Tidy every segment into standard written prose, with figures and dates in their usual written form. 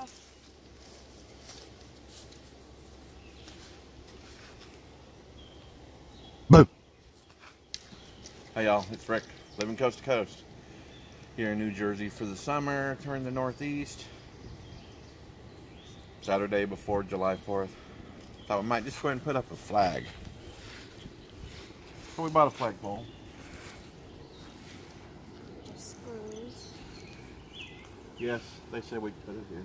Wow. Boom. Hey y'all, it's Rick, living coast to coast here in New Jersey for the summer. Touring the Northeast. Saturday before July 4th. Thought we might just go ahead and put up a flag. So we bought a flagpole. Just screws. Yes, they said we could put it here.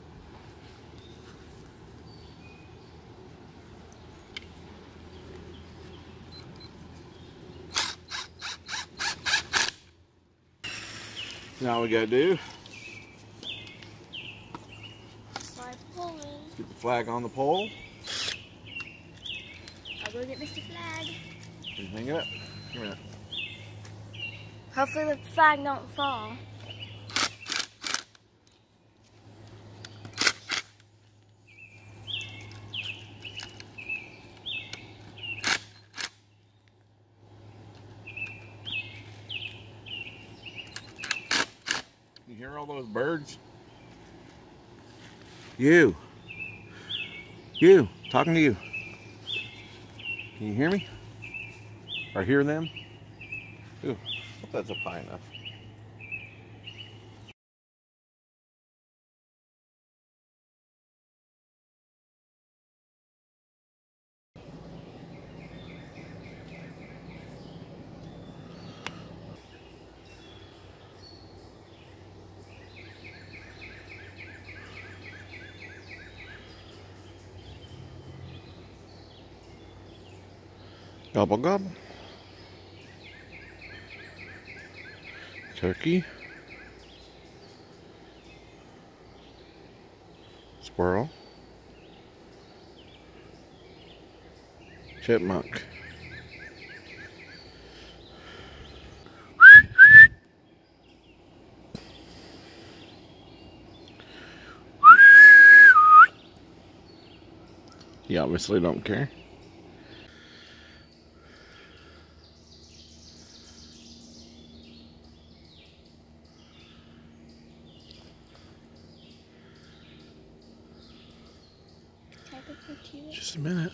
Now we gotta do. Slide pulling. Get the flag on the pole. I'll go get Mr. Flag. Can you hang it up? Give me that. Hopefully the flag don't fall. You hear all those birds? You, talking to you. Can you hear me? Or hear them? Ooh, I hope that's up high enough. Gobble gobble. Turkey. Squirrel. Chipmunk. He obviously don't care. Just a minute.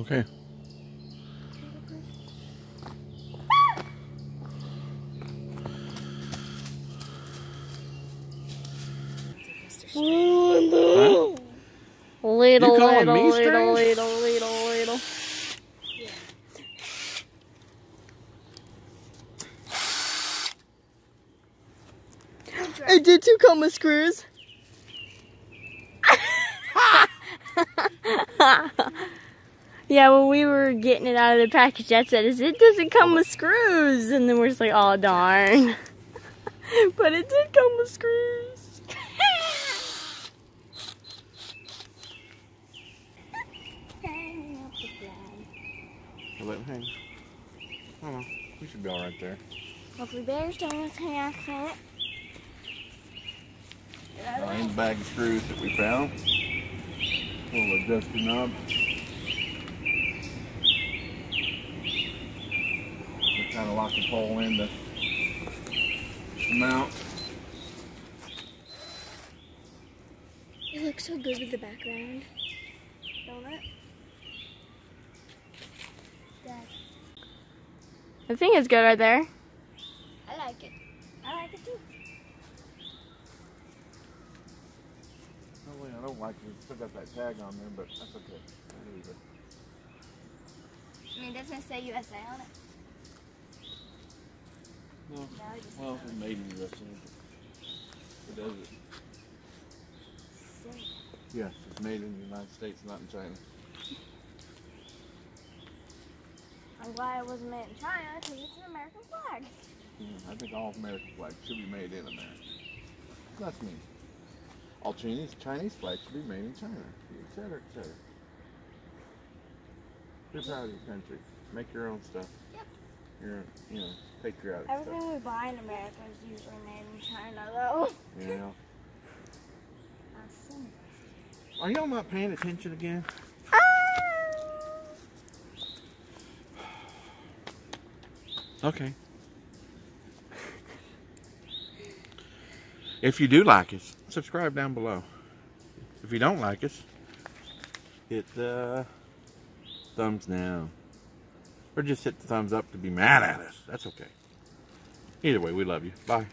Okay. Huh? Little. Yeah. I did too come with screws. Yeah, when we were getting it out of the package, Dad said, it doesn't come with screws. And then we're just like, oh darn. But it did come with screws. Let it hang. I don't know. We should be all right there. Hopefully bears don't hang out on it. There's a bag of screws that we found. A little adjuster knob. We kind of lock the pole in to mount. It looks so good with the background, don't it? I think it's good right there. I like it. I like it too. No way, I don't like it. It's still got that tag on there, but that's okay. I leave it. I mean, it doesn't say USA on it. No. Well, it's made in USA. It does it. Yes, yeah, it's made in the United States, not in China. I'm glad it wasn't made in China because it's an American flag. Yeah, I think all American flags should be made in America. That's me. All Chinese flags should be made in China, etc., etc. Be proud of your country. Make your own stuff. Yep. your, you know, pick your out. Everything stuff. We buy in America is usually made in China, though. Yeah. Awesome. Are y'all not paying attention again? Okay. If you do like us, subscribe down below. If you don't like us, hit the thumbs down. Or just hit the thumbs up to be mad at us. That's okay. Either way, we love you. Bye.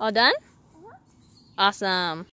All done? Uh-huh. Awesome.